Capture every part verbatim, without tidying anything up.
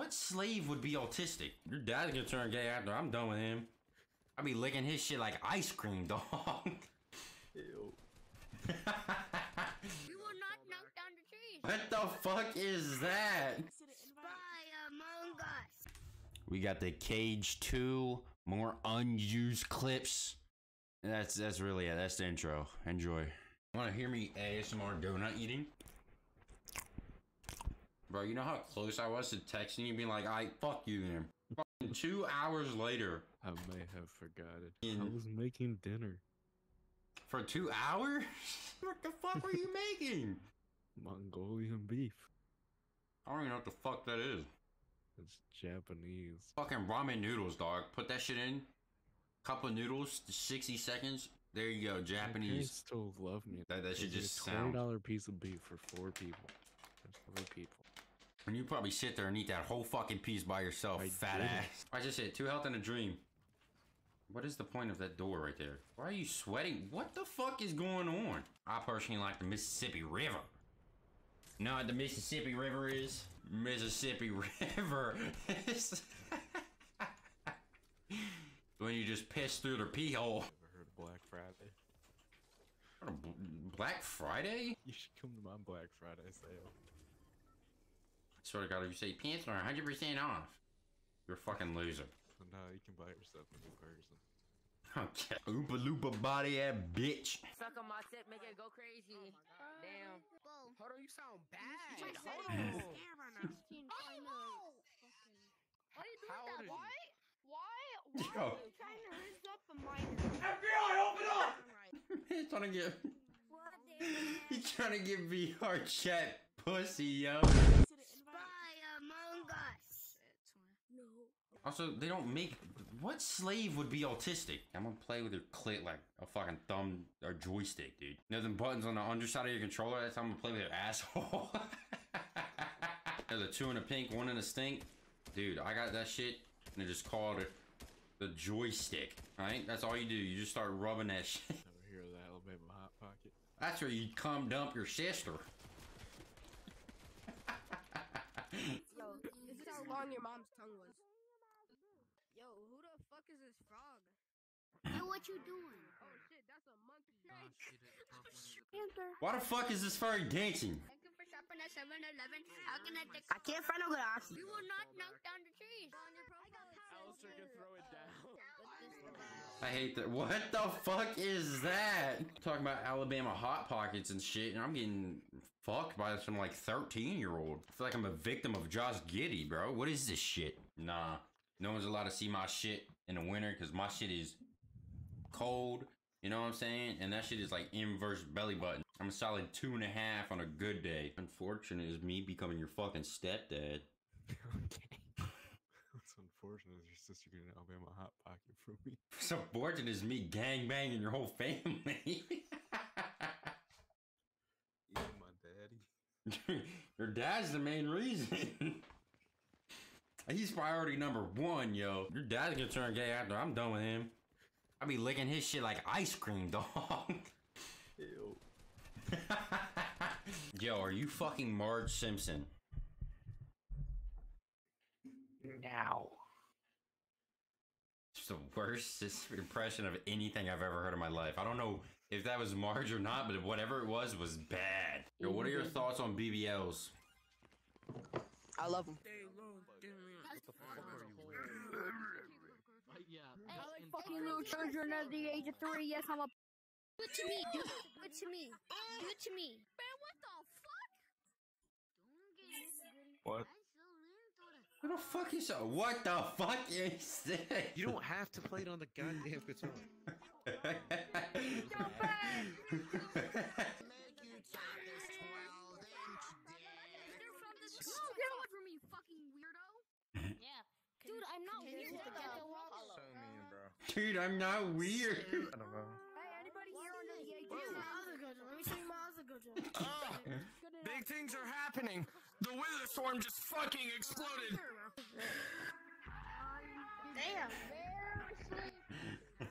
What slave would be autistic? Your dad can turn gay after I'm done with him. I be licking his shit like ice cream, dog. Ew. You will not knock down the tree. What the fuck is that? Spy Among Us. We got The Cage two. More unused clips. That's that's really it. That's the intro. Enjoy. Wanna hear me A S M R donut eating? Bro, you know how close I was to texting you being like, I fuck you then. Fucking two hours later. I may have forgotten. I was making dinner. For two hours? What the fuck were you making? Mongolian beef. I don't even know what the fuck that is. It's Japanese. Fucking ramen noodles, dog. Put that shit in. Cup of noodles, sixty seconds. There you go, Japanese. You still love me. That, that should just sound. twenty dollar piece of beef for four people. There's three people. And you probably sit there and eat that whole fucking piece by yourself, I fat did. ass. I just said, two health and a dream. What is the point of that door right there? Why are you sweating? What the fuck is going on? I personally like the Mississippi River. No, what the Mississippi River is? Mississippi River. When you just piss through the pee hole. Ever heard of Black Friday? Black Friday? You should come to my Black Friday sale. I swear to God, if you say pants are one hundred percent off, you're a fucking loser. No, you can buy yourself a new person. Okay. Oompa Loopa body ass bitch. Suck on my tip, make it go crazy. Oh my God. Damn. Whoa. Hold on, you sound bad. You hold on. Oh, why are you doing How that? Why? Why? Why Yo. Are you trying to rinse up a minor? F B I, open up! He's trying to get. He's trying to get VRChat pussy, yo. Spy Among Us. No. Also, they don't make. What slave would be autistic? I'm gonna play with your clit like a fucking thumb or joystick, dude. There's them buttons on the underside of your controller. That's how I'm gonna play with your asshole. There's a two in a pink, one in a stink. Dude, I got that shit. And it just called it the joystick. Alright? That's all you do. You just start rubbing that shit. Over here in the Alabama Hot Pocket. That's where you come dump your sister. Yo, this is how long your mom's tongue was. Yo, who the fuck is this frog? Yo, what you doing? Oh shit, that's a monkey. Oh, shit, the why the fuck is this furry dancing? Thank you for shopping at seven eleven. How can I take I can't find a glass. You will not knock down the trees. On your Alistair can throw it down. I hate that. What the fuck is that? Talking about Alabama Hot Pockets and shit, and I'm getting fucked by some like thirteen year old. I feel like I'm a victim of Josh Giddy, bro. What is this shit? Nah. No one's allowed to see my shit in the winter because my shit is cold, you know what I'm saying? And that shit is like inverse belly button. I'm a solid two and a half on a good day. Unfortunate is me becoming your fucking stepdad. Okay. What's unfortunate is your sister getting an Alabama Hot Pocket from me. What's unfortunate is me gangbanging your whole family. Even my daddy. Your dad's the main reason. He's priority number one, yo. Your dad's gonna turn gay after I'm done with him. I be licking his shit like ice cream, dog. Ew. Yo, are you fucking Marge Simpson? Now. It's the worst impression of anything I've ever heard in my life. I don't know if that was Marge or not, but whatever it was, was bad. Yo, what are your thoughts on B B Ls? I love them. What the fuck are you wearing? Yeah. Hey, I like fucking little children at the age of three. Yes, I'm a. Do it to me. Do it to me. Do it to me. Man, what the fuck? What? What the fuck is that? What the fuck is this? You don't have to play it on the goddamn guitar. Get away from me, fucking weirdo. Yeah. Dude, I'm not weird. Dude, I'm not weird. I don't know. Hey, anybody here on the G G? Let me show you my other good job. Oh, big things are happening. The wither storm just fucking exploded.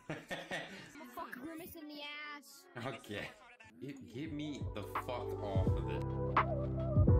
Damn. I'm fucking grimace in the ass. Okay. Get, get me the fuck off of it.